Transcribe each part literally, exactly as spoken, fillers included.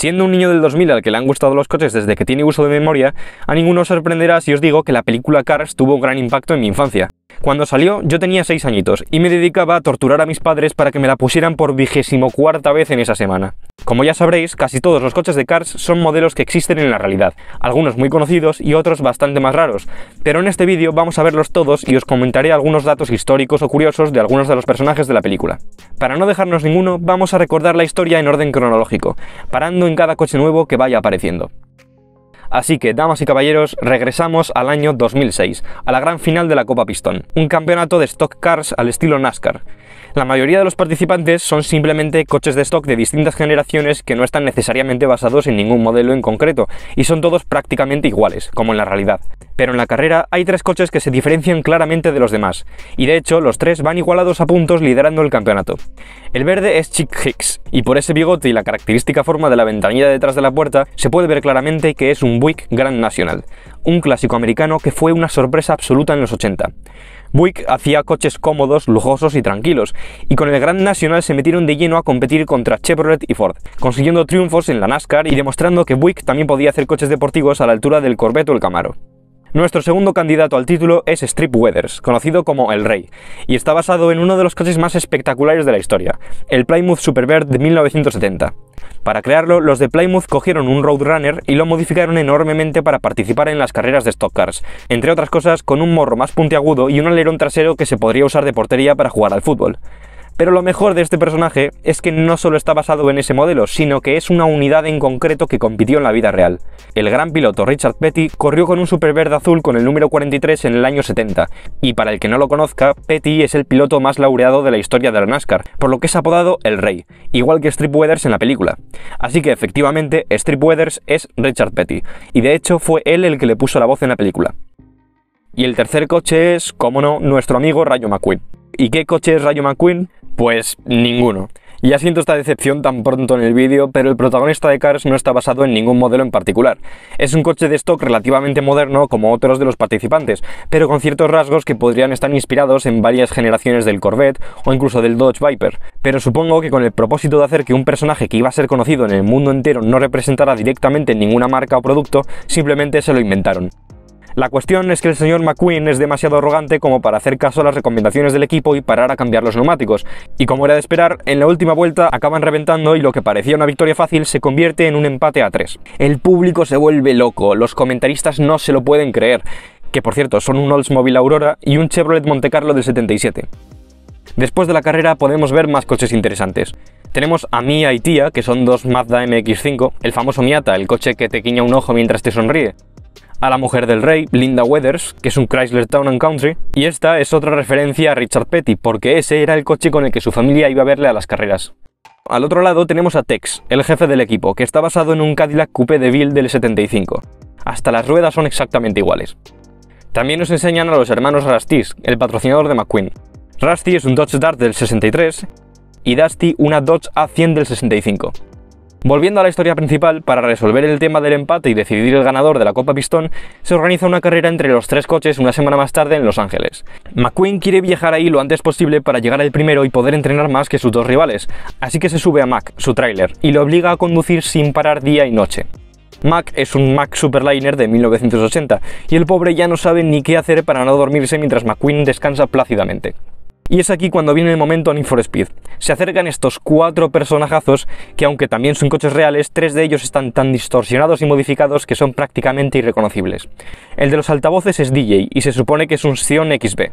Siendo un niño del dos mil al que le han gustado los coches desde que tiene uso de memoria, a ninguno os sorprenderá si os digo que la película Cars tuvo un gran impacto en mi infancia. Cuando salió, yo tenía seis añitos y me dedicaba a torturar a mis padres para que me la pusieran por vigésimo cuarta vez en esa semana. Como ya sabréis, casi todos los coches de Cars son modelos que existen en la realidad, algunos muy conocidos y otros bastante más raros, pero en este vídeo vamos a verlos todos y os comentaré algunos datos históricos o curiosos de algunos de los personajes de la película. Para no dejarnos ninguno, vamos a recordar la historia en orden cronológico, parando en cada coche nuevo que vaya apareciendo. Así que, damas y caballeros, regresamos al año dos mil seis, a la gran final de la Copa Pistón, un campeonato de stock cars al estilo NASCAR. La mayoría de los participantes son simplemente coches de stock de distintas generaciones que no están necesariamente basados en ningún modelo en concreto, y son todos prácticamente iguales, como en la realidad. Pero en la carrera hay tres coches que se diferencian claramente de los demás, y de hecho los tres van igualados a puntos liderando el campeonato. El verde es Chick Hicks, y por ese bigote y la característica forma de la ventanilla detrás de la puerta se puede ver claramente que es un Buick Grand National, un clásico americano que fue una sorpresa absoluta en los ochenta. Buick hacía coches cómodos, lujosos y tranquilos, y con el Grand National se metieron de lleno a competir contra Chevrolet y Ford, consiguiendo triunfos en la NASCAR y demostrando que Buick también podía hacer coches deportivos a la altura del Corvette o el Camaro. Nuestro segundo candidato al título es Strip Weathers, conocido como El Rey, y está basado en uno de los coches más espectaculares de la historia, el Plymouth Superbird de mil novecientos setenta. Para crearlo, los de Plymouth cogieron un Roadrunner y lo modificaron enormemente para participar en las carreras de Stock Cars, entre otras cosas con un morro más puntiagudo y un alerón trasero que se podría usar de portería para jugar al fútbol. Pero lo mejor de este personaje es que no solo está basado en ese modelo, sino que es una unidad en concreto que compitió en la vida real. El gran piloto Richard Petty corrió con un Superbird azul con el número cuarenta y tres en el año setenta, y para el que no lo conozca, Petty es el piloto más laureado de la historia de la NASCAR, por lo que es apodado El Rey, igual que Strip Weathers en la película. Así que efectivamente, Strip Weathers es Richard Petty, y de hecho fue él el que le puso la voz en la película. Y el tercer coche es, como no, nuestro amigo Rayo McQueen. ¿Y qué coche es Rayo McQueen? Pues ninguno. Ya siento esta decepción tan pronto en el vídeo, pero el protagonista de Cars no está basado en ningún modelo en particular. Es un coche de stock relativamente moderno como otros de los participantes, pero con ciertos rasgos que podrían estar inspirados en varias generaciones del Corvette o incluso del Dodge Viper. Pero supongo que con el propósito de hacer que un personaje que iba a ser conocido en el mundo entero no representara directamente ninguna marca o producto, simplemente se lo inventaron. La cuestión es que el señor McQueen es demasiado arrogante como para hacer caso a las recomendaciones del equipo y parar a cambiar los neumáticos, y como era de esperar, en la última vuelta acaban reventando y lo que parecía una victoria fácil se convierte en un empate a tres. El público se vuelve loco, los comentaristas no se lo pueden creer, que por cierto son un Oldsmobile Aurora y un Chevrolet Monte Carlo del setenta y siete. Después de la carrera podemos ver más coches interesantes. Tenemos a Mia y Tia, que son dos Mazda M X cinco, el famoso Miata, el coche que te guiña un ojo mientras te sonríe. A la mujer del rey, Linda Weathers, que es un Chrysler Town and Country, y esta es otra referencia a Richard Petty, porque ese era el coche con el que su familia iba a verle a las carreras. Al otro lado tenemos a Tex, el jefe del equipo, que está basado en un Cadillac Coupé Deville del setenta y cinco. Hasta las ruedas son exactamente iguales. También nos enseñan a los hermanos Rusty, el patrocinador de McQueen. Rusty es un Dodge Dart del sesenta y tres y Dusty una Dodge A cien del sesenta y cinco. Volviendo a la historia principal, para resolver el tema del empate y decidir el ganador de la Copa Pistón, se organiza una carrera entre los tres coches una semana más tarde en Los Ángeles. McQueen quiere viajar ahí lo antes posible para llegar al primero y poder entrenar más que sus dos rivales, así que se sube a Mac, su tráiler, y lo obliga a conducir sin parar día y noche. Mac es un Mac Superliner de mil novecientos ochenta, y el pobre ya no sabe ni qué hacer para no dormirse mientras McQueen descansa plácidamente. Y es aquí cuando viene el momento Need for Speed. Se acercan estos cuatro personajazos que, aunque también son coches reales, tres de ellos están tan distorsionados y modificados que son prácticamente irreconocibles. El de los altavoces es D J y se supone que es un Sion X B.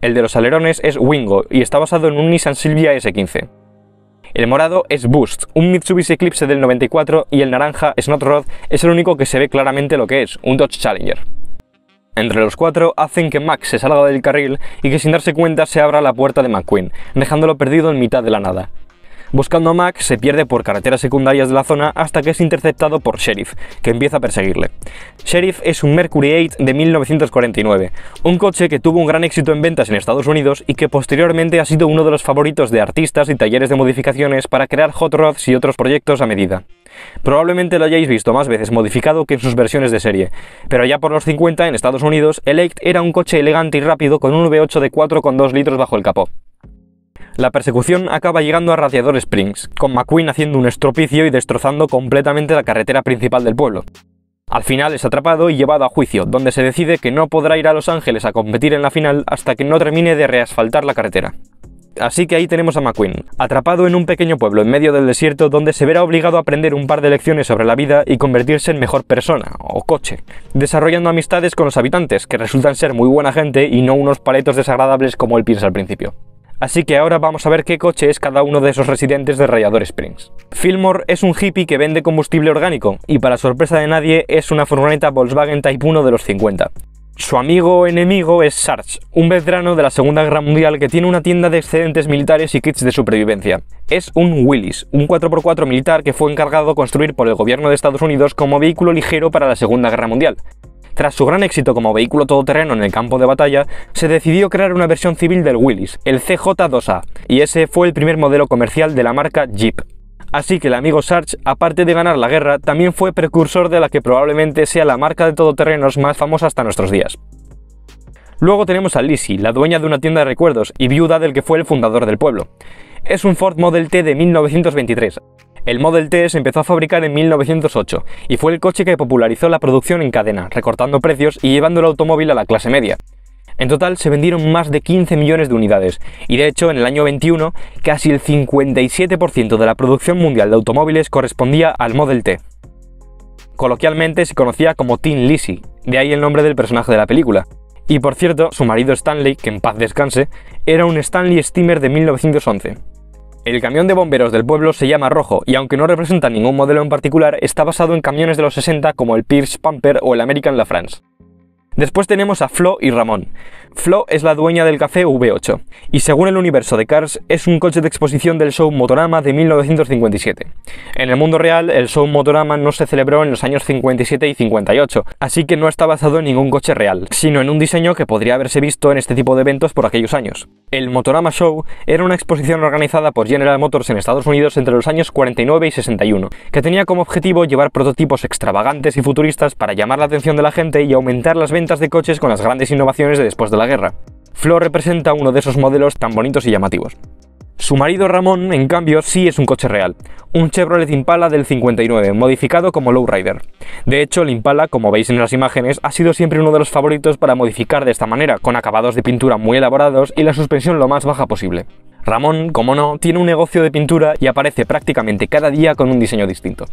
El de los alerones es Wingo y está basado en un Nissan Silvia S quince. El morado es Boost, un Mitsubishi Eclipse del noventa y cuatro, y el naranja, Snot Rod, es el único que se ve claramente lo que es, un Dodge Challenger. Entre los cuatro hacen que Max se salga del carril y que sin darse cuenta se abra la puerta de McQueen, dejándolo perdido en mitad de la nada. Buscando a Max se pierde por carreteras secundarias de la zona hasta que es interceptado por Sheriff, que empieza a perseguirle. Sheriff es un Mercury ocho de mil novecientos cuarenta y nueve, un coche que tuvo un gran éxito en ventas en Estados Unidos y que posteriormente ha sido uno de los favoritos de artistas y talleres de modificaciones para crear hot rods y otros proyectos a medida. Probablemente lo hayáis visto más veces modificado que en sus versiones de serie, pero ya por los cincuenta en Estados Unidos el ocho era un coche elegante y rápido con un V ocho de cuatro coma dos litros bajo el capó. La persecución acaba llegando a Radiador Springs, con McQueen haciendo un estropicio y destrozando completamente la carretera principal del pueblo. Al final es atrapado y llevado a juicio, donde se decide que no podrá ir a Los Ángeles a competir en la final hasta que no termine de reasfaltar la carretera. Así que ahí tenemos a McQueen, atrapado en un pequeño pueblo en medio del desierto donde se verá obligado a aprender un par de lecciones sobre la vida y convertirse en mejor persona, o coche, desarrollando amistades con los habitantes, que resultan ser muy buena gente y no unos paletos desagradables como él piensa al principio. Así que ahora vamos a ver qué coche es cada uno de esos residentes de Radiador Springs. Fillmore es un hippie que vende combustible orgánico, y para sorpresa de nadie es una furgoneta Volkswagen Type uno de los cincuenta. Su amigo o enemigo es Sarge, un veterano de la Segunda Guerra Mundial que tiene una tienda de excedentes militares y kits de supervivencia. Es un Willys, un cuatro por cuatro militar que fue encargado de construir por el gobierno de Estados Unidos como vehículo ligero para la Segunda Guerra Mundial. Tras su gran éxito como vehículo todoterreno en el campo de batalla, se decidió crear una versión civil del Willys, el C J dos A, y ese fue el primer modelo comercial de la marca Jeep. Así que el amigo Sarge, aparte de ganar la guerra, también fue precursor de la que probablemente sea la marca de todoterrenos más famosa hasta nuestros días. Luego tenemos a Lizzie, la dueña de una tienda de recuerdos y viuda del que fue el fundador del pueblo. Es un Ford Model T de mil novecientos veintitrés. El Model T se empezó a fabricar en mil novecientos ocho y fue el coche que popularizó la producción en cadena, recortando precios y llevando el automóvil a la clase media. En total se vendieron más de quince millones de unidades, y de hecho en el año veintiuno casi el cincuenta y siete por ciento de la producción mundial de automóviles correspondía al Model T. Coloquialmente se conocía como Teen Lizzie, de ahí el nombre del personaje de la película. Y por cierto, su marido Stanley, que en paz descanse, era un Stanley Steamer de mil novecientos once. El camión de bomberos del pueblo se llama Rojo, y aunque no representa ningún modelo en particular, está basado en camiones de los sesenta como el Pierce Pumper o el American La France. Después tenemos a Flo y Ramón. Flo es la dueña del café V ocho, y según el universo de Cars, es un coche de exposición del show Motorama de mil novecientos cincuenta y siete. En el mundo real, el show Motorama no se celebró en los años cincuenta y siete y cincuenta y ocho, así que no está basado en ningún coche real, sino en un diseño que podría haberse visto en este tipo de eventos por aquellos años. El Motorama Show era una exposición organizada por General Motors en Estados Unidos entre los años cuarenta y nueve y sesenta y uno, que tenía como objetivo llevar prototipos extravagantes y futuristas para llamar la atención de la gente y aumentar las ventas de coches con las grandes innovaciones de después de la guerra. Flo representa uno de esos modelos tan bonitos y llamativos. Su marido Ramón, en cambio, sí es un coche real, un Chevrolet Impala del cincuenta y nueve, modificado como Lowrider. De hecho, el Impala, como veis en las imágenes, ha sido siempre uno de los favoritos para modificar de esta manera, con acabados de pintura muy elaborados y la suspensión lo más baja posible. Ramón, como no, tiene un negocio de pintura y aparece prácticamente cada día con un diseño distinto.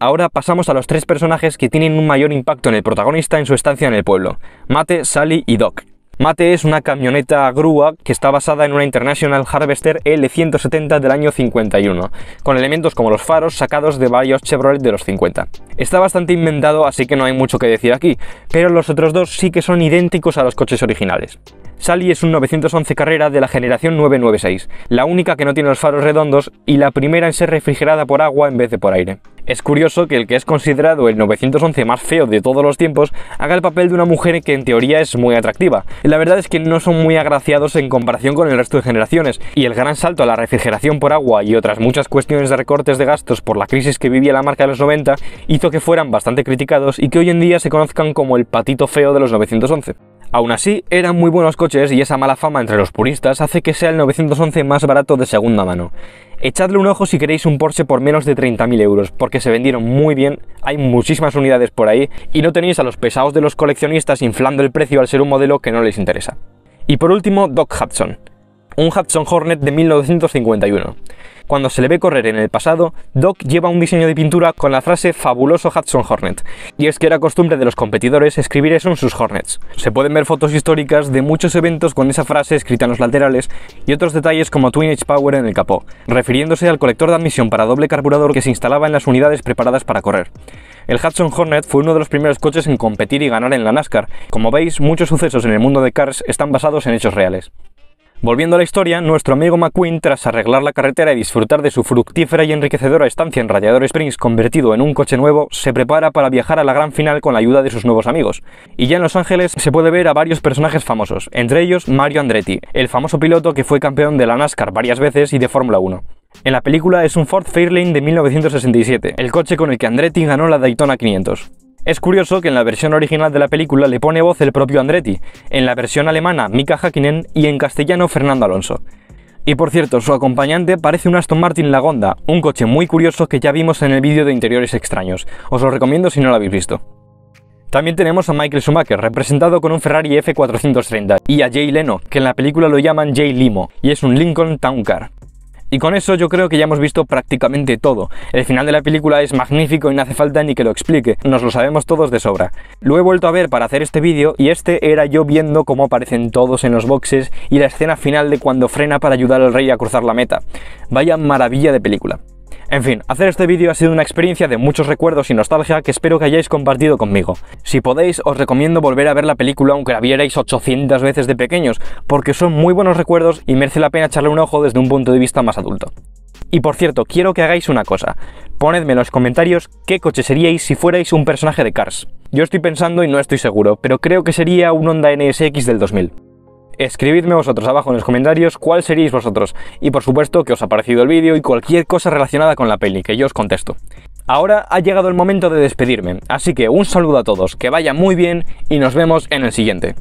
Ahora pasamos a los tres personajes que tienen un mayor impacto en el protagonista en su estancia en el pueblo: Mate, Sally y Doc. Mate es una camioneta grúa que está basada en una International Harvester L ciento setenta del año cincuenta y uno, con elementos como los faros sacados de varios Chevrolet de los cincuenta. Está bastante inventado, así que no hay mucho que decir aquí, pero los otros dos sí que son idénticos a los coches originales. Sally es un novecientos once Carrera de la generación nueve noventa y seis, la única que no tiene los faros redondos y la primera en ser refrigerada por agua en vez de por aire. Es curioso que el que es considerado el novecientos once más feo de todos los tiempos haga el papel de una mujer que en teoría es muy atractiva. La verdad es que no son muy agraciados en comparación con el resto de generaciones, y el gran salto a la refrigeración por agua y otras muchas cuestiones de recortes de gastos por la crisis que vivía la marca de los noventa hizo que fueran bastante criticados y que hoy en día se conozcan como el patito feo de los novecientos once. Aún así, eran muy buenos coches y esa mala fama entre los puristas hace que sea el novecientos once más barato de segunda mano. Echadle un ojo si queréis un Porsche por menos de treinta mil euros, porque se vendieron muy bien, hay muchísimas unidades por ahí, y no tenéis a los pesados de los coleccionistas inflando el precio al ser un modelo que no les interesa. Y por último, Doc Hudson. Un Hudson Hornet de mil novecientos cincuenta y uno. Cuando se le ve correr en el pasado, Doc lleva un diseño de pintura con la frase "fabuloso Hudson Hornet", y es que era costumbre de los competidores escribir eso en sus Hornets. Se pueden ver fotos históricas de muchos eventos con esa frase escrita en los laterales y otros detalles como Twin Edge Power en el capó, refiriéndose al colector de admisión para doble carburador que se instalaba en las unidades preparadas para correr. El Hudson Hornet fue uno de los primeros coches en competir y ganar en la NASCAR. Como veis, muchos sucesos en el mundo de Cars están basados en hechos reales. Volviendo a la historia, nuestro amigo McQueen, tras arreglar la carretera y disfrutar de su fructífera y enriquecedora estancia en Radiador Springs convertido en un coche nuevo, se prepara para viajar a la gran final con la ayuda de sus nuevos amigos. Y ya en Los Ángeles se puede ver a varios personajes famosos, entre ellos Mario Andretti, el famoso piloto que fue campeón de la NASCAR varias veces y de Fórmula uno. En la película es un Ford Fairlane de mil novecientos sesenta y siete, el coche con el que Andretti ganó la Daytona quinientos. Es curioso que en la versión original de la película le pone voz el propio Andretti, en la versión alemana Mika Häkkinen y en castellano Fernando Alonso. Y por cierto, su acompañante parece un Aston Martin Lagonda, un coche muy curioso que ya vimos en el vídeo de interiores extraños, os lo recomiendo si no lo habéis visto. También tenemos a Michael Schumacher, representado con un Ferrari F cuatrocientos treinta, y a Jay Leno, que en la película lo llaman Jay Limo, y es un Lincoln Town Car. Y con eso yo creo que ya hemos visto prácticamente todo. El final de la película es magnífico y no hace falta ni que lo explique, nos lo sabemos todos de sobra. Lo he vuelto a ver para hacer este vídeo y este era yo viendo cómo aparecen todos en los boxes y la escena final de cuando frena para ayudar al rey a cruzar la meta. Vaya maravilla de película. En fin, hacer este vídeo ha sido una experiencia de muchos recuerdos y nostalgia que espero que hayáis compartido conmigo. Si podéis, os recomiendo volver a ver la película aunque la vierais ochocientas veces de pequeños, porque son muy buenos recuerdos y merece la pena echarle un ojo desde un punto de vista más adulto. Y por cierto, quiero que hagáis una cosa. Ponedme en los comentarios qué coche seríais si fuerais un personaje de Cars. Yo estoy pensando y no estoy seguro, pero creo que sería un Honda N S X del dos mil. Escribidme vosotros abajo en los comentarios cuál seríais vosotros y por supuesto que os ha parecido el vídeo y cualquier cosa relacionada con la peli, que yo os contesto. Ahora ha llegado el momento de despedirme, así que un saludo a todos, que vaya muy bien y nos vemos en el siguiente.